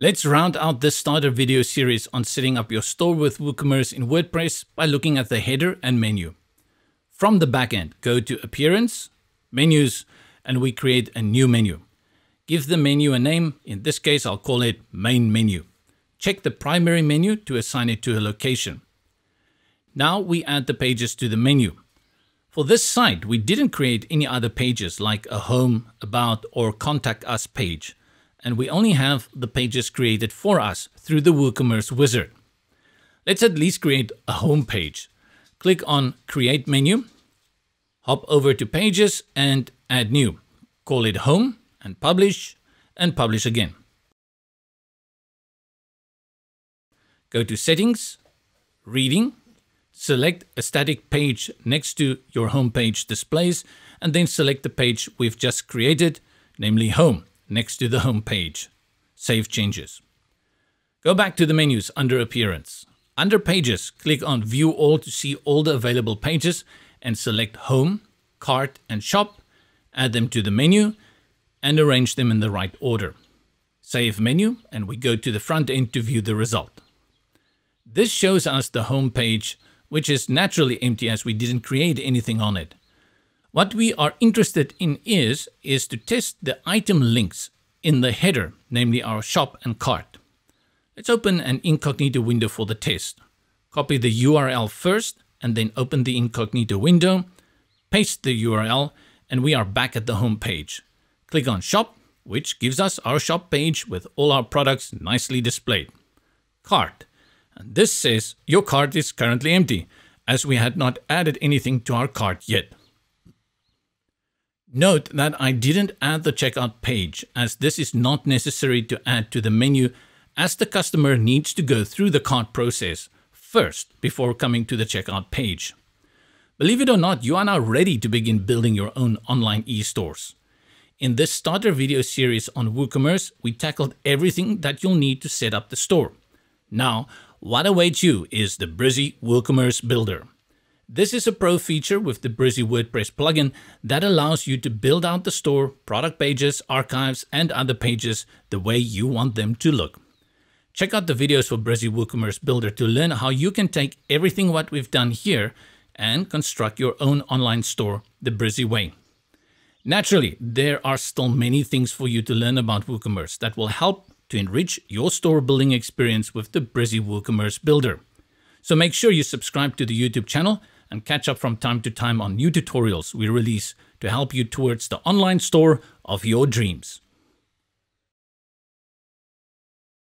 Let's round out this starter video series on setting up your store with WooCommerce in WordPress by looking at the header and menu. From the backend, go to Appearance, Menus, and we create a new menu. Give the menu a name. In this case, I'll call it Main Menu. Check the primary menu to assign it to a location. Now we add the pages to the menu. For this site, we didn't create any other pages like a Home, About, or Contact Us page. And we only have the pages created for us through the WooCommerce wizard. Let's at least create a home page. Click on Create Menu, hop over to Pages and Add New. Call it Home and publish again. Go to Settings, Reading, select a static page next to your home page displays, and then select the page we've just created, namely Home, next to the home page. Save changes. Go back to the menus under Appearance. Under Pages, click on View All to see all the available pages and select Home, Cart, and Shop. Add them to the menu and arrange them in the right order. Save menu, and we go to the front end to view the result. This shows us the home page, which is naturally empty as we didn't create anything on it. What we are interested in is to test the item links in the header, namely our shop and cart. Let's open an incognito window for the test. Copy the URL first and then open the incognito window, paste the URL, and we are back at the home page. Click on Shop, which gives us our shop page with all our products nicely displayed. Cart, and this says your cart is currently empty, as we had not added anything to our cart yet. Note that I didn't add the checkout page, as this is not necessary to add to the menu, as the customer needs to go through the cart process first before coming to the checkout page. Believe it or not, you are now ready to begin building your own online e-stores. In this starter video series on WooCommerce, we tackled everything that you'll need to set up the store. Now, what awaits you is the Brizy WooCommerce Builder. This is a pro feature with the Brizy WordPress plugin that allows you to build out the store, product pages, archives, and other pages the way you want them to look. Check out the videos for Brizy WooCommerce Builder to learn how you can take everything what we've done here and construct your own online store the Brizy way. Naturally, there are still many things for you to learn about WooCommerce that will help to enrich your store building experience with the Brizy WooCommerce Builder. So make sure you subscribe to the YouTube channel and catch up from time to time on new tutorials we release to help you towards the online store of your dreams.